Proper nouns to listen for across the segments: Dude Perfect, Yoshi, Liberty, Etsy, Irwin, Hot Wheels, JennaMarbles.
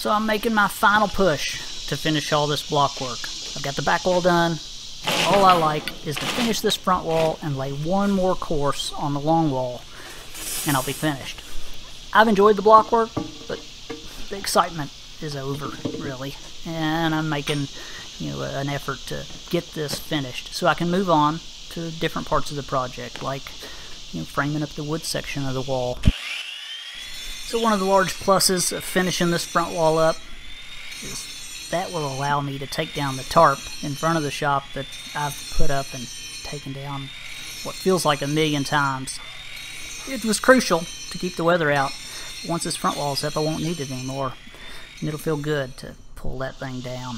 So I'm making my final push to finish all this block work. I've got the back wall done. All I like is to finish this front wall and lay one more course on the long wall, and I'll be finished. I've enjoyed the block work, but the excitement is over, really, and I'm making, you know, an effort to get this finished so I can move on to different parts of the project, like, you know, framing up the wood section of the wall. So one of the large pluses of finishing this front wall up is that will allow me to take down the tarp in front of the shop that I've put up and taken down what feels like a million times. It was crucial to keep the weather out. Once this front wall's up, I won't need it anymore, and it'll feel good to pull that thing down.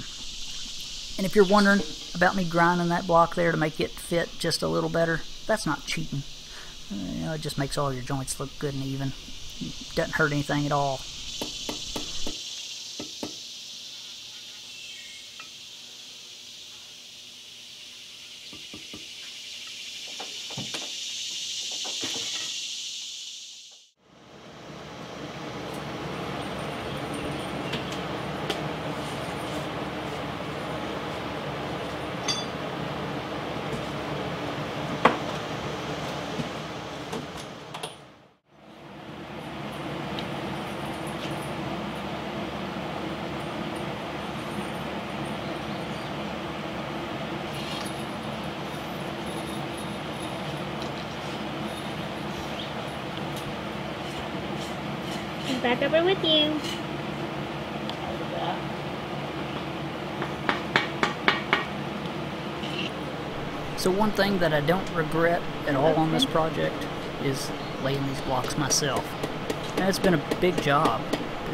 And if you're wondering about me grinding that block there to make it fit just a little better, that's not cheating. You know, it just makes all your joints look good and even. It doesn't hurt anything at all. Back over with you. So one thing that I don't regret at all on this project is laying these blocks myself. And it's been a big job,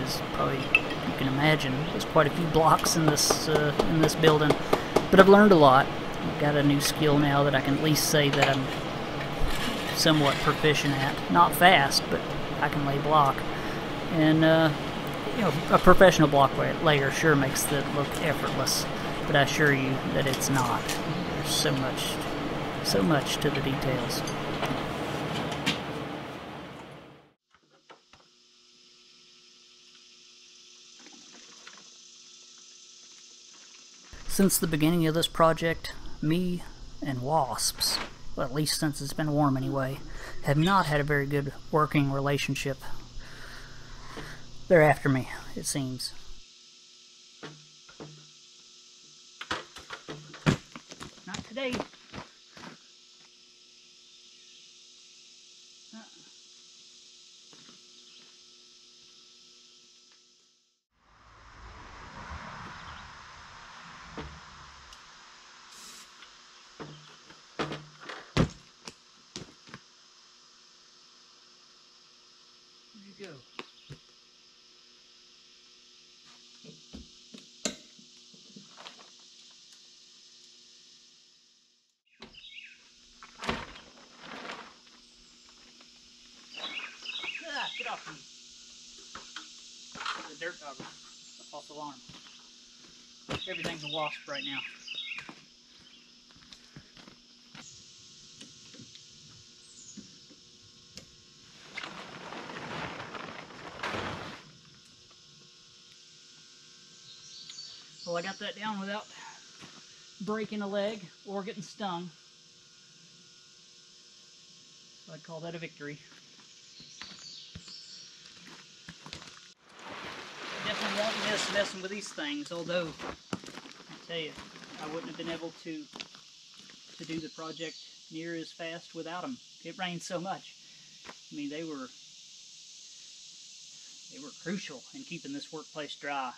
as probably you can imagine. There's quite a few blocks in this building, but I've learned a lot. I've got a new skill now that I can at least say that I'm somewhat proficient at. Not fast, but I can lay block. And, you know, a professional block layer sure makes that look effortless, but I assure you that it's not. There's so much to the details. Since the beginning of this project, me and wasps, well, at least since it's been warm anyway, have not had a very good working relationship. They're after me, it seems. Not today. Where'd you go? Get off me. The dirt cover. False alarm. Everything's a wasp right now. Well, I got that down without breaking a leg or getting stung. So I'd call that a victory. Won't miss messing with these things, although I tell you, I wouldn't have been able to do the project near as fast without them. It rained so much. I mean, they were crucial in keeping this workplace dry,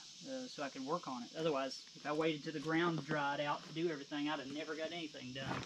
so I could work on it. Otherwise, if I waited till the ground dried out to do everything, I'd have never got anything done.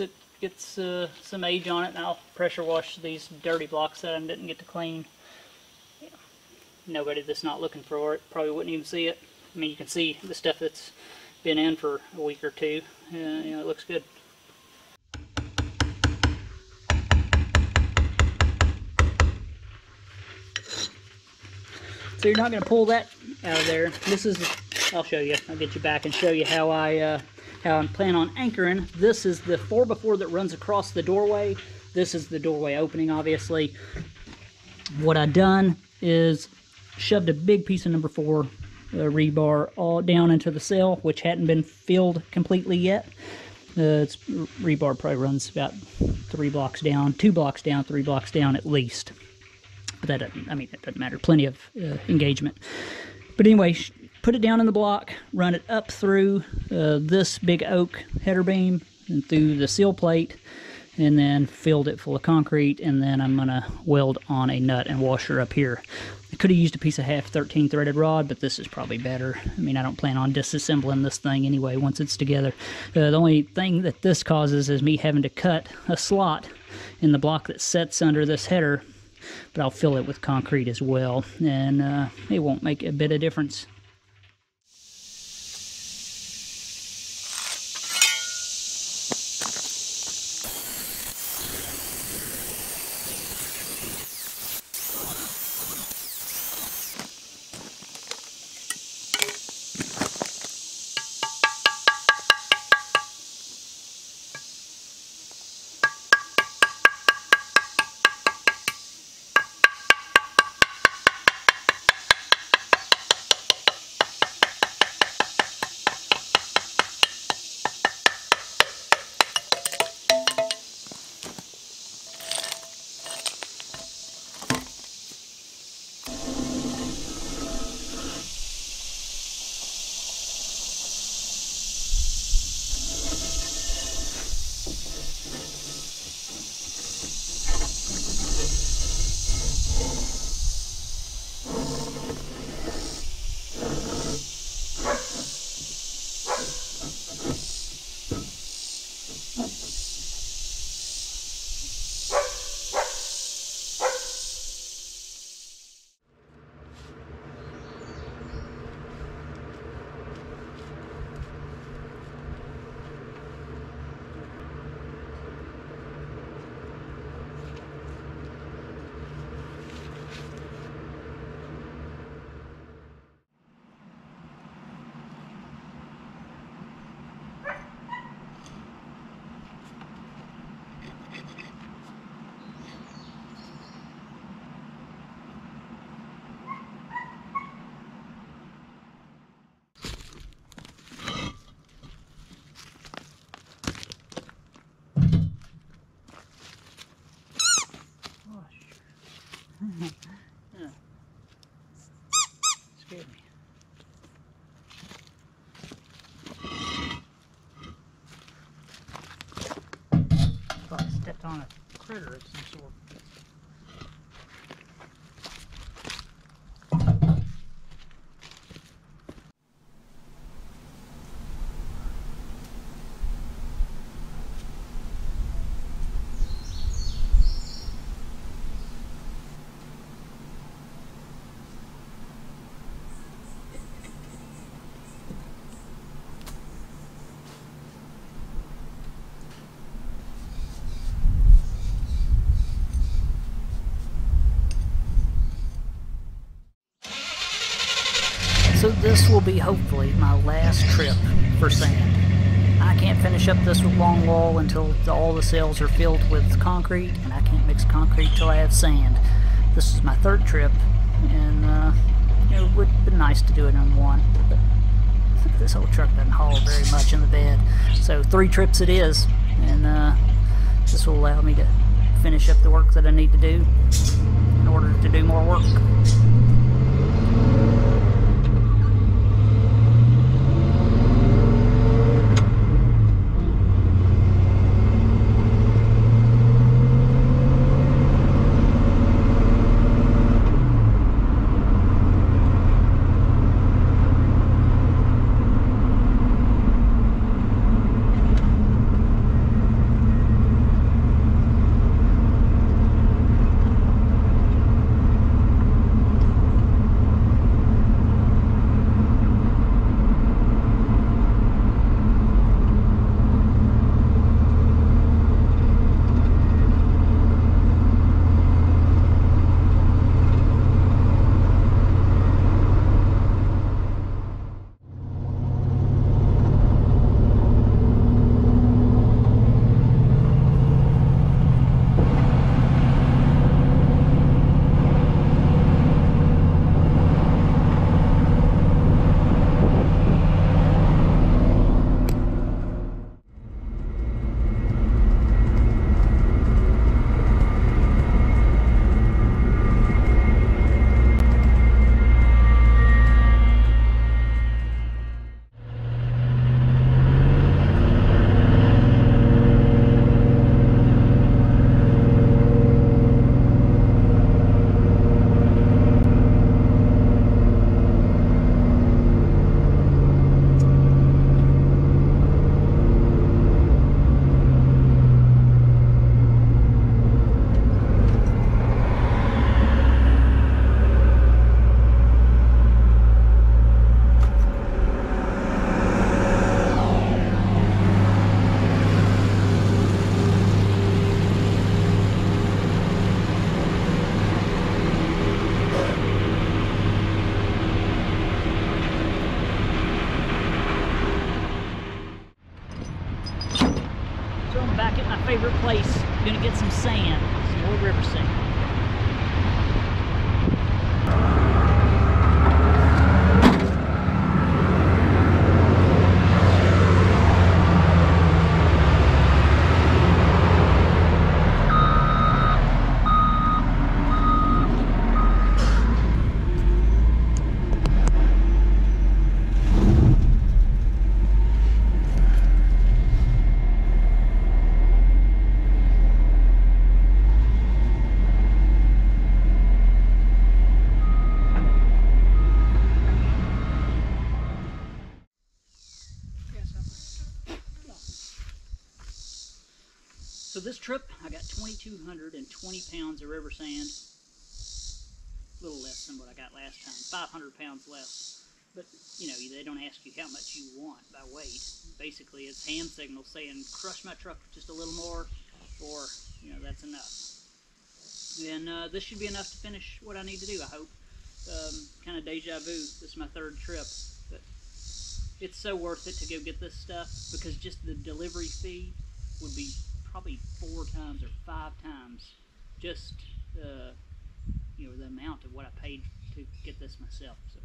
It gets some age on it, and I'll pressure wash these dirty blocks that I didn't get to clean. nobody that's not looking for it probably wouldn't even see it. I mean, you can see the stuff that's been in for a week or two. You know, it looks good. So you're not going to pull that out of there. This is, I'll show you. I'll get you back and show you how I plan on anchoring. This is the 4x4 that runs across the doorway. This is the doorway opening, obviously. What I done is shoved a big piece of number 4 rebar all down into the cell, which hadn't been filled completely yet. It's rebar probably runs about 3 blocks down, 2 blocks down, 3 blocks down at least. But that doesn't, I mean, it doesn't matter. Plenty of engagement. But anyway, put it down in the block, run it up through this big oak header beam and through the seal plate, and then filled it full of concrete, and then I'm going to weld on a nut and washer up here. I could have used a piece of half 13 threaded rod, but this is probably better. I mean, I don't plan on disassembling this thing anyway once it's together. The only thing that this causes is me having to cut a slot in the block that sets under this header, but I'll fill it with concrete as well, and it won't make a bit of difference. On a critter of some sort. So this will be hopefully my last trip for sand. I can't finish up this long wall until all the cells are filled with concrete, and I can't mix concrete till I have sand. This is my third trip, and it would have been nice to do it in one, but this whole truck doesn't haul very much in the bed. So 3 trips it is, and this will allow me to finish up the work that I need to do in order to do more work. favorite place. We're gonna get some sand, some old river sand. So this trip, I got 2,220 pounds of river sand, a little less than what I got last time, 500 pounds less. But, you know, they don't ask you how much you want by weight. Basically, it's hand signals saying, crush my truck just a little more, or, you know, that's enough. And this should be enough to finish what I need to do, I hope. Kind of deja vu, this is my third trip, but it's so worth it to go get this stuff, because just the delivery fee would be probably 4 times or 5 times just you know, the amount of what I paid to get this myself. So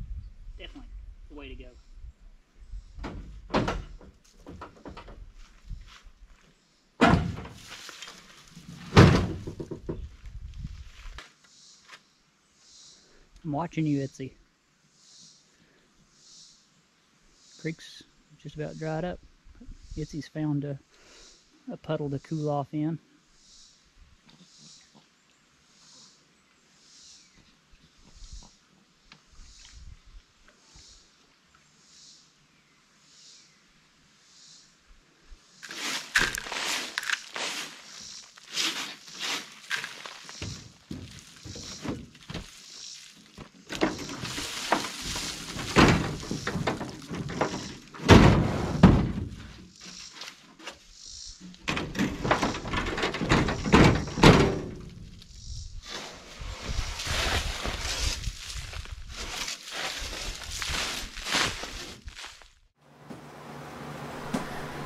definitely the way to go. I'm watching you, Etsy. Creek's just about dried up. Etsy's found a puddle to cool off in.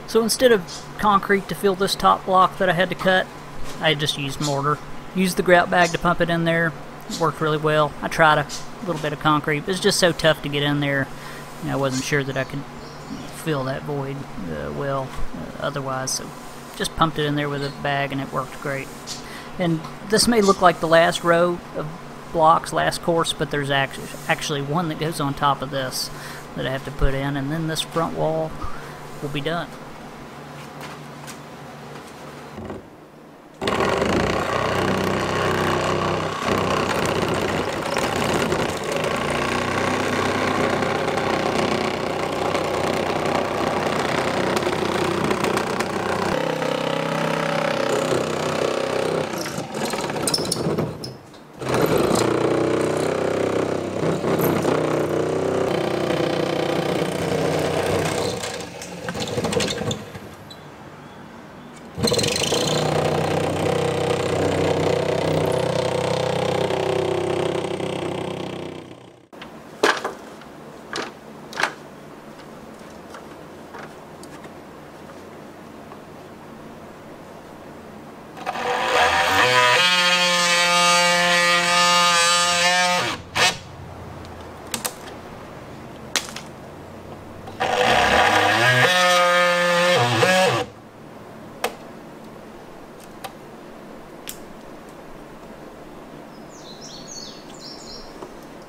So instead of concrete to fill this top block that I had to cut, I just used mortar. Used the grout bag to pump it in there. It worked really well. I tried a little bit of concrete, but it's just so tough to get in there. You know, I wasn't sure that I could fill that void well otherwise, so just pumped it in there with a bag and it worked great. And this may look like the last row of blocks, last course, but there's actually one that goes on top of this that I have to put in, and then this front wall will be done.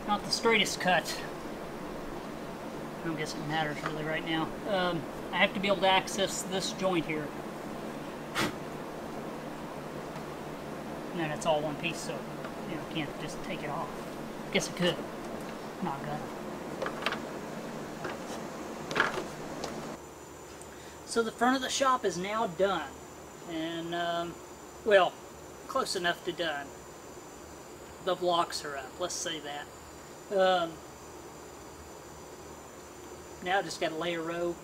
Not the straightest cut. I don't guess it matters really right now. I have to be able to access this joint here. And then it's all one piece, so you know, I can't just take it off. I guess I could. Not good. So the front of the shop is now done. And, well, close enough to done. The blocks are up, let's say that. Now I just got to lay a row,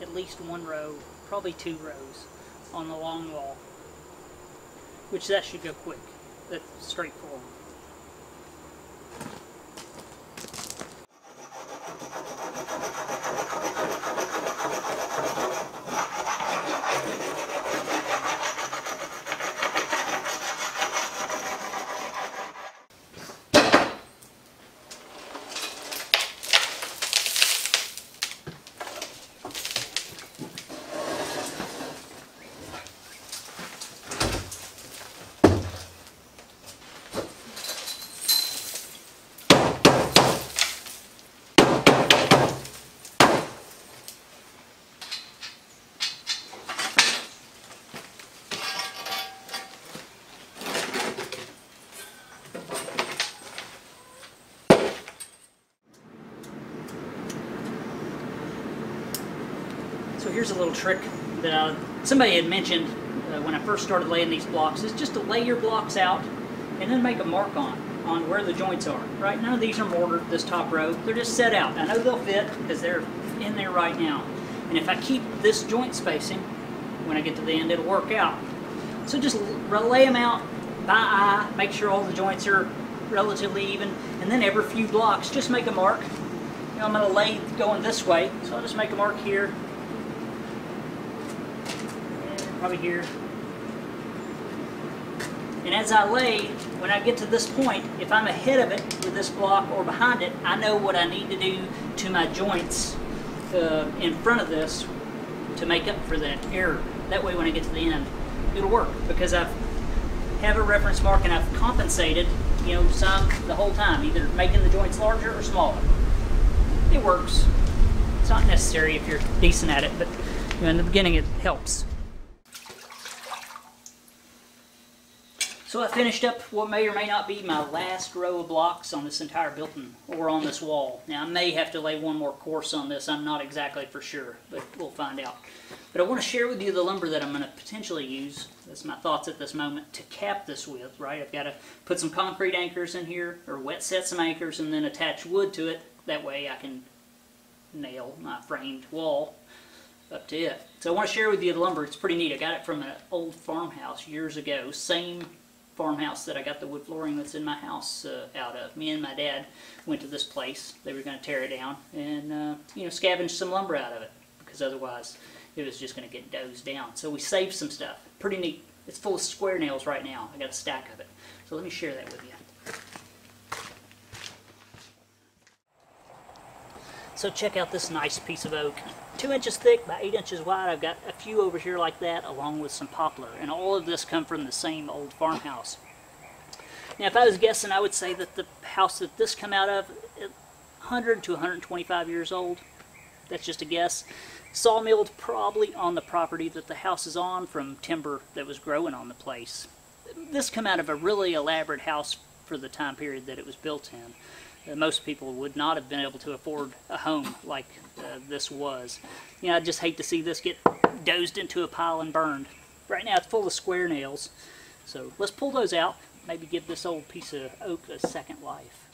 at least one row, probably 2 rows on the long wall, which that should go quick. That's straightforward. So here's a little trick that somebody had mentioned when I first started laying these blocks, is just to lay your blocks out and then make a mark on where the joints are, right? None of these are mortared, this top row. They're just set out. I know they'll fit because they're in there right now. And if I keep this joint spacing, when I get to the end, it'll work out. So just lay them out by eye, make sure all the joints are relatively even, and then every few blocks, just make a mark. You know, I'm going to lay going this way, so I'll just make a mark here, and probably here. And as I lay, when I get to this point, if I'm ahead of it with this block or behind it, I know what I need to do to my joints in front of this to make up for that error. That way when I get to the end, it'll work because I have a reference mark and I've compensated, you know, some the whole time, either making the joints larger or smaller. It works. It's not necessary if you're decent at it, but you know, in the beginning it helps. So I finished up what may or may not be my last row of blocks on this entire building, or on this wall. Now I may have to lay one more course on this, I'm not exactly for sure, but we'll find out. But I want to share with you the lumber that I'm going to potentially use, that's my thoughts at this moment, to cap this with, right? I've got to put some concrete anchors in here, or wet set some anchors and then attach wood to it, that way I can nail my framed wall up to it. So I want to share with you the lumber, it's pretty neat, I got it from an old farmhouse years ago, same farmhouse that I got the wood flooring that's in my house out of. Me and my dad went to this place. They were going to tear it down and you know, scavenge some lumber out of it because otherwise it was just going to get dozed down. So we saved some stuff. Pretty neat. It's full of square nails right now. I got a stack of it. So let me share that with you. So check out this nice piece of oak. 2 inches thick by 8 inches wide. I've got a few over here like that along with some poplar. And all of this come from the same old farmhouse. Now if I was guessing, I would say that the house that this come out of, 100 to 125 years old. That's just a guess. Sawmilled probably on the property that the house is on from timber that was growing on the place. This come out of a really elaborate house for the time period that it was built in. Most people would not have been able to afford a home like this was. You know, I just hate to see this get dozed into a pile and burned. Right now it's full of square nails, so let's pull those out, maybe give this old piece of oak a second life.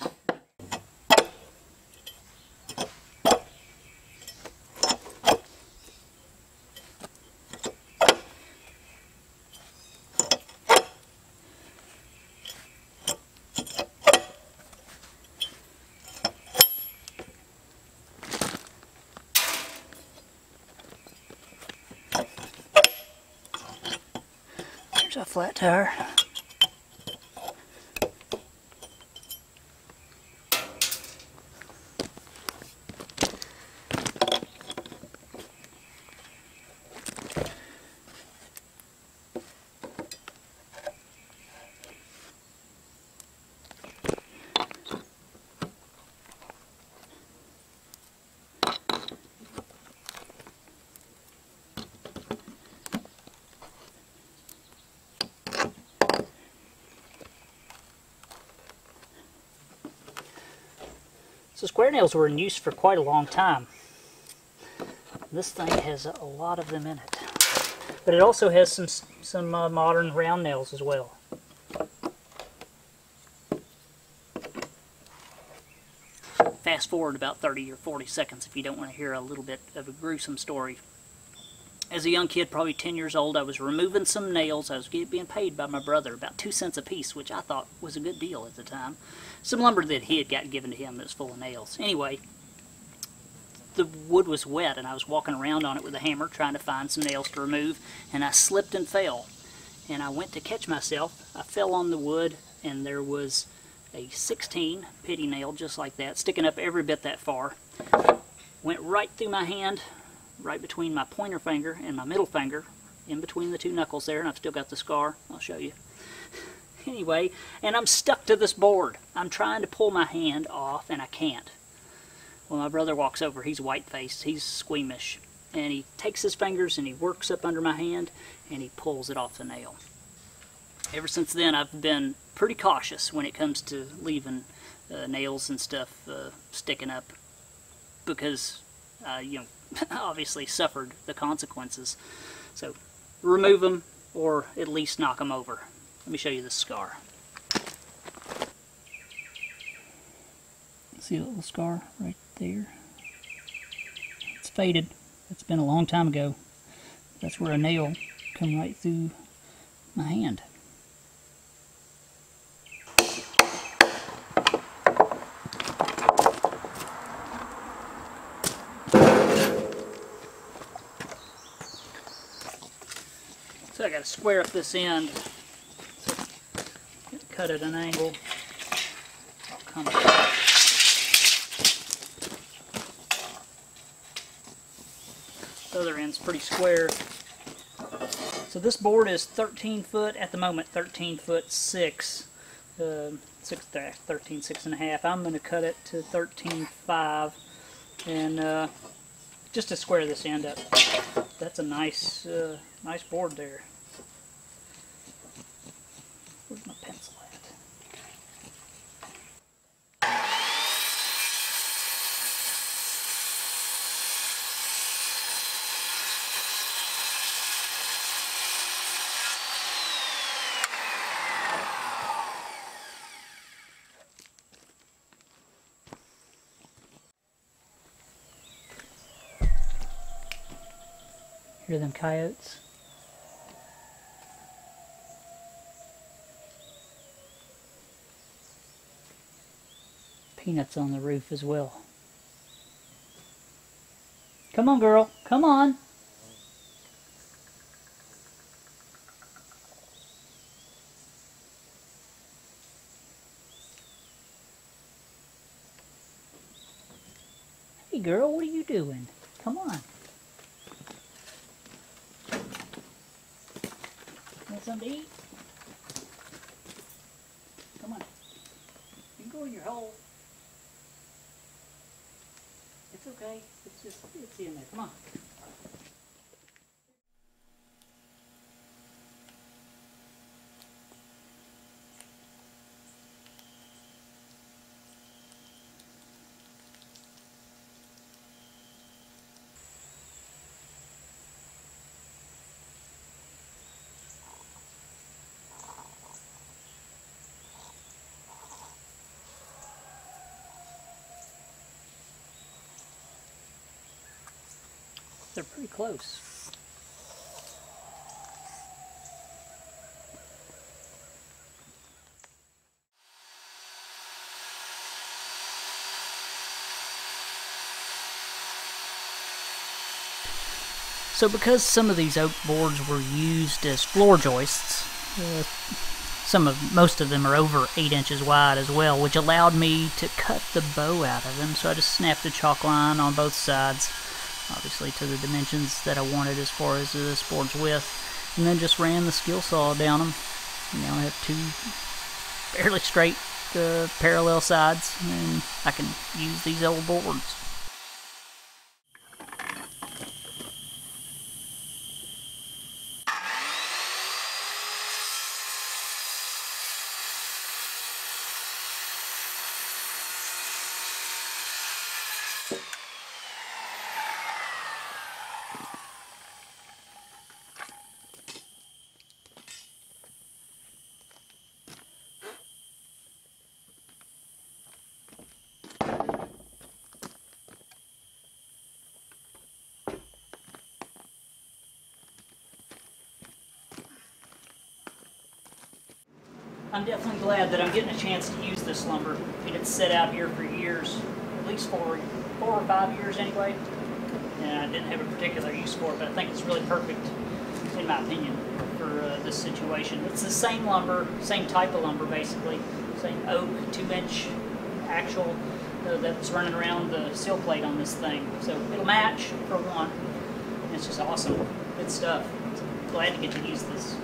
A flat tire. So square nails were in use for quite a long time. This thing has a lot of them in it. But it also has some modern round nails as well. Fast forward about 30 or 40 seconds if you don't want to hear a little bit of a gruesome story. As a young kid, probably 10 years old, I was removing some nails. I was being paid by my brother about 2 cents a piece, which I thought was a good deal at the time. Some lumber that he had got given to him that was full of nails. Anyway, the wood was wet, and I was walking around on it with a hammer trying to find some nails to remove, and I slipped and fell. And I went to catch myself. I fell on the wood, and there was a 16 pitty nail just like that, sticking up every bit that far. Went right through my hand, right between my pointer finger and my middle finger, in between the two knuckles there, and I've still got the scar. I'll show you. Anyway, and I'm stuck to this board. I'm trying to pull my hand off, and I can't. Well, my brother walks over. He's white-faced. He's squeamish. And he takes his fingers, and he works up under my hand, and he pulls it off the nail. Ever since then, I've been pretty cautious when it comes to leaving nails and stuff sticking up, because you know, obviously suffered the consequences. So remove them, or at least knock them over. Let me show you this scar. See a little scar right there? It's faded. It's been a long time ago. That's where a nail come right through my hand. So I got to square up this end, so cut at an angle. I'll come back. The other end's pretty square. So this board is 13 foot at the moment, 13'6", 13.6½. I'm going to cut it to 13.5, and just to square this end up. That's a nice, nice board there. Where's my pencil at? Hear them coyotes? Peanuts on the roof as well. Come on, girl. Come on. Hey, girl, what are you doing? Come on. Want something to eat? Come on. You can go in your hole. It's okay. It's just, it's in there. Come on. They're pretty close. So because some of these oak boards were used as floor joists, most of them are over 8 inches wide as well, which allowed me to cut the bow out of them. So I just snapped the chalk line on both sides, obviously to the dimensions that I wanted as far as this board's width, and then just ran the skill saw down them. Now I have two fairly straight parallel sides, and I can use these old boards. I'm definitely glad that I'm getting a chance to use this lumber. I mean, it's set out here for years, at least four or five years anyway, and I didn't have a particular use for it, but I think it's really perfect, in my opinion, for this situation. It's the same lumber, same type of lumber basically, same oak, 2-inch actual that's running around the sill plate on this thing. So it'll match for one, and it's just awesome, good stuff. So glad to get to use this.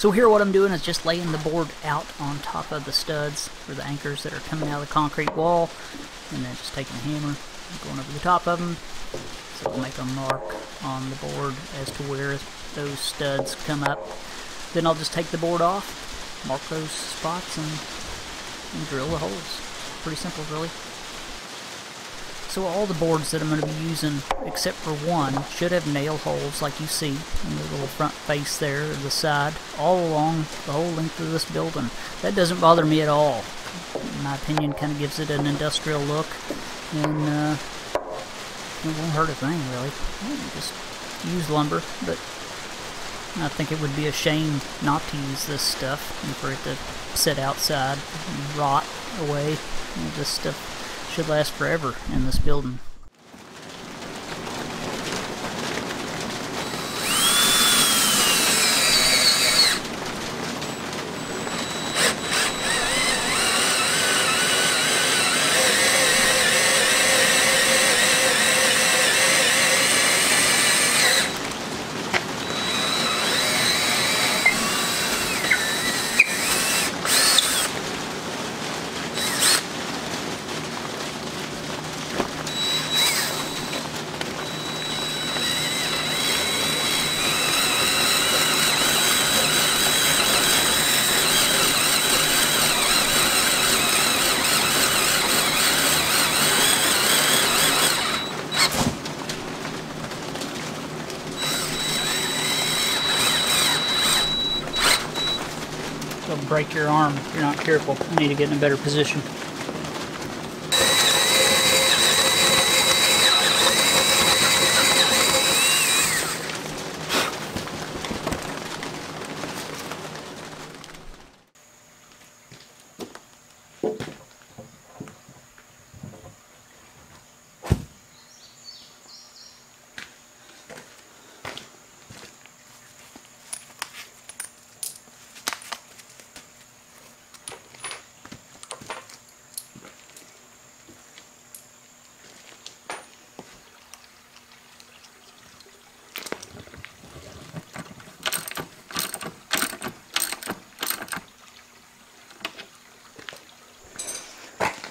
So here what I'm doing is just laying the board out on top of the studs or the anchors that are coming out of the concrete wall, and then just taking a hammer and going over the top of them. So we'll make a mark on the board as to where those studs come up. Then I'll just take the board off, mark those spots, and drill the holes. Pretty simple, really. So all the boards that I'm going to be using, except for one, should have nail holes like you see in the little front face there, the side, all along the whole length of this building. That doesn't bother me at all. In my opinion, kind of gives it an industrial look, and it won't hurt a thing, really. Just use lumber, but I think it would be a shame not to use this stuff and for it to sit outside and rot away. This stuff should last forever in this building. It'll break your arm if you're not careful. You need to get in a better position.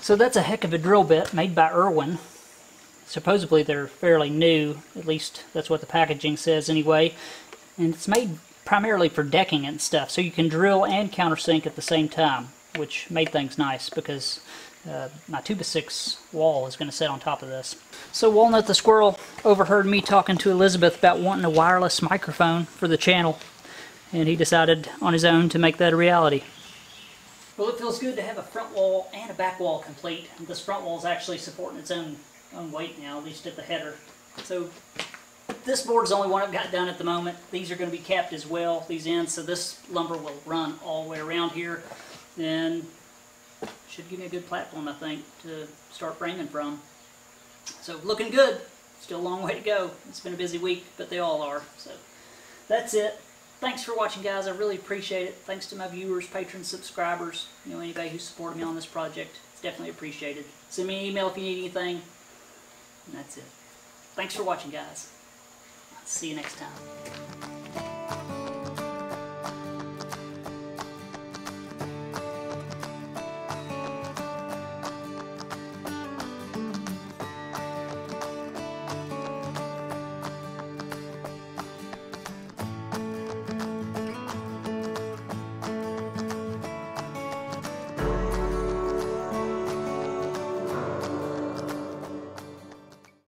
So that's a heck of a drill bit made by Irwin. Supposedly they're fairly new, at least that's what the packaging says anyway. And it's made primarily for decking and stuff, so you can drill and countersink at the same time, which made things nice because my 2x6 wall is going to sit on top of this. So Walnut the Squirrel overheard me talking to Elizabeth about wanting a wireless microphone for the channel, and he decided on his own to make that a reality. Well, it feels good to have a front wall and a back wall complete. This front wall is actually supporting its own weight now, at least at the header. So this board is the only one I've got done at the moment. These are going to be capped as well, these ends, so this lumber will run all the way around here. And should give me a good platform, I think, to start framing from. So looking good. Still a long way to go. It's been a busy week, but they all are. So that's it. Thanks for watching, guys. I really appreciate it. Thanks to my viewers, patrons, subscribers, anybody who supported me on this project. It's definitely appreciated. Send me an email if you need anything. And that's it. Thanks for watching, guys. I'll see you next time.